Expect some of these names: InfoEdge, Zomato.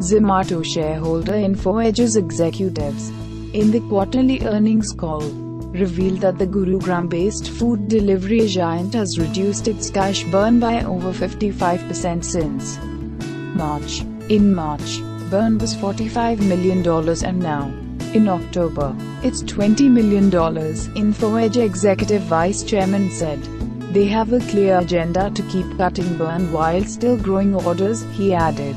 Zomato shareholder InfoEdge's executives, in the quarterly earnings call, revealed that the Gurugram-based food delivery giant has reduced its cash burn by over 55% since March. In March, burn was $45 million and now, in October, it's $20 million, InfoEdge executive vice chairman said. They have a clear agenda to keep cutting burn while still growing orders, he added.